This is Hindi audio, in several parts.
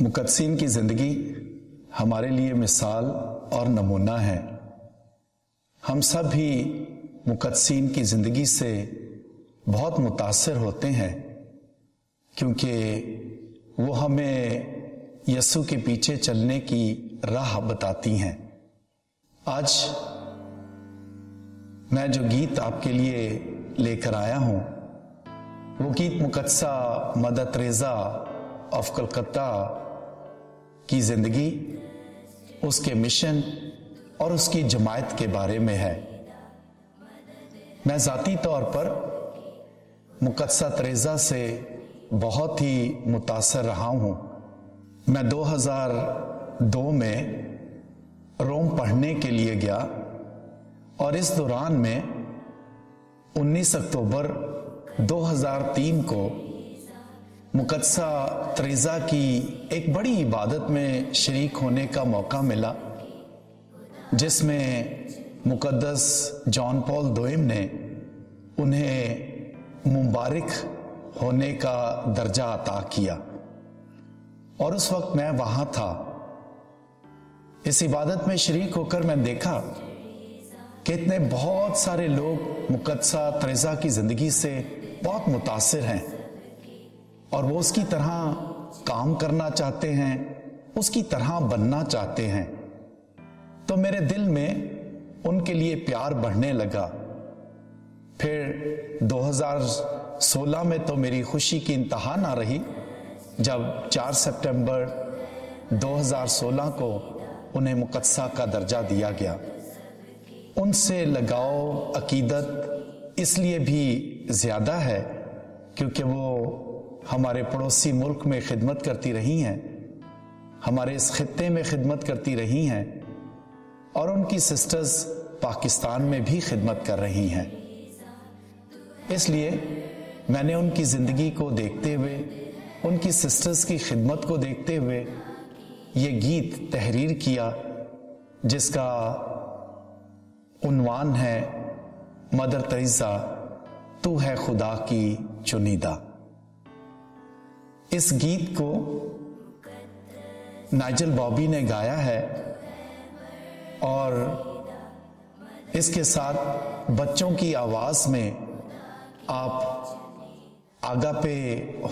मुक़द्दसीन की ज़िंदगी हमारे लिए मिसाल और नमूना है। हम सब भी मुक़द्दसीन की ज़िंदगी से बहुत मुतासर होते हैं, क्योंकि वो हमें यीशु के पीछे चलने की राह बताती हैं। आज मैं जो गीत आपके लिए लेकर आया हूँ, वो गीत मुकद्दसा मदर तेरेज़ा ऑफ कलकत्ता की ज़िंदगी, उसके मिशन और उसकी जमायत के बारे में है। मैं ज़ाती तौर पर मुकद्दसा तेरेज़ा से बहुत ही मुतासर रहा हूँ। मैं 2002 में रोम पढ़ने के लिए गया और इस दौरान में 19 अक्टूबर 2003 को मुकद्दसा तेरेज़ा की एक बड़ी इबादत में शरीक होने का मौका मिला, जिसमें मुकद्दस जॉन पॉल दोइम ने उन्हें मुबारक होने का दर्जा अता किया और उस वक्त मैं वहाँ था। इस इबादत में शरीक होकर मैं देखा कि इतने बहुत सारे लोग मुकद्दसा तेरेज़ा की ज़िंदगी से बहुत मुतासर हैं और वो उसकी तरह काम करना चाहते हैं, उसकी तरह बनना चाहते हैं। तो मेरे दिल में उनके लिए प्यार बढ़ने लगा। फिर 2016 में तो मेरी खुशी की इंतहा ना रही, जब 4 सितंबर 2016 को उन्हें मुकद्दसा का दर्जा दिया गया। उनसे लगाव अकीदत इसलिए भी ज़्यादा है क्योंकि वो हमारे पड़ोसी मुल्क में खिदमत करती रही हैं, हमारे इस खित्ते में खिदमत करती रही हैं और उनकी सिस्टर्स पाकिस्तान में भी खिदमत कर रही हैं। इसलिए मैंने उनकी ज़िंदगी को देखते हुए, उनकी सिस्टर्स की खिदमत को देखते हुए ये गीत तहरीर किया, जिसका उन्वान है मदर तेरेज़ा तू है खुदा की चुनीदा। इस गीत को नाइजल बॉबी ने गाया है और इसके साथ बच्चों की आवाज़ में आप आगापे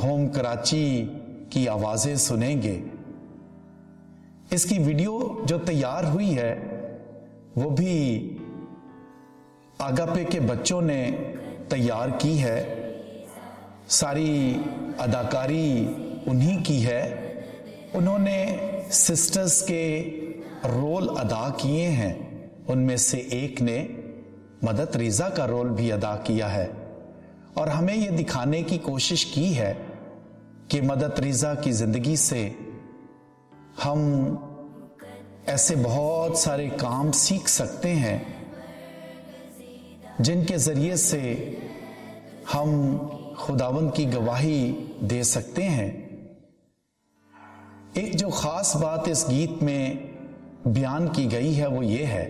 होम कराची की आवाज़ें सुनेंगे। इसकी वीडियो जो तैयार हुई है वो भी आगापे के बच्चों ने तैयार की है, सारी अदाकारी उन्हीं की है। उन्होंने सिस्टर्स के रोल अदा किए हैं, उनमें से एक ने मदर तेरेज़ा का रोल भी अदा किया है और हमें ये दिखाने की कोशिश की है कि मदर तेरेज़ा की ज़िंदगी से हम ऐसे बहुत सारे काम सीख सकते हैं जिनके ज़रिए से हम खुदावंद की गवाही दे सकते हैं। एक जो ख़ास बात इस गीत में बयान की गई है वो ये है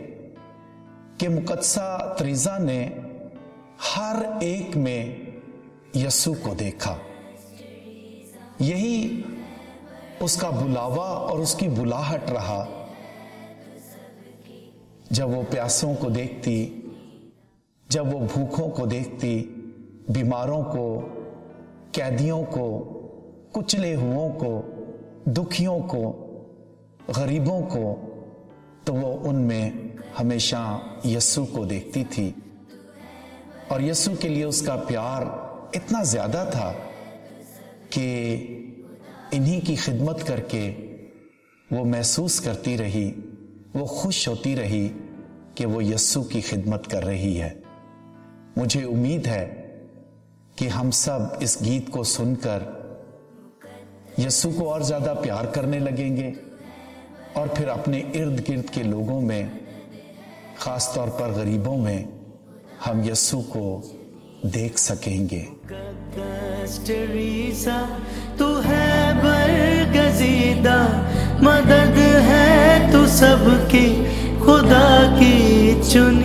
कि मुकद्दसा तेरेज़ा ने हर एक में यीशु को देखा। यही उसका बुलावा और उसकी बुलाहट रहा। जब वो प्यासों को देखती, जब वो भूखों को देखती, बीमारों को, कैदियों को, कुचले हुओं को, दुखियों को, गरीबों को, तो वो उनमें हमेशा यीशु को देखती थी और यीशु के लिए उसका प्यार इतना ज़्यादा था कि इन्हीं की खिदमत करके वो महसूस करती रही, वो खुश होती रही कि वो यीशु की खिदमत कर रही है। मुझे उम्मीद है कि हम सब इस गीत को सुनकर यीशु को और ज़्यादा प्यार करने लगेंगे और फिर अपने इर्द गिर्द के लोगों में, ख़ास तौर पर गरीबों में, हम यीशु को देख सकेंगे। तू है बरगज़ीदा, मदद है तू सबकी खुदा की चुनी।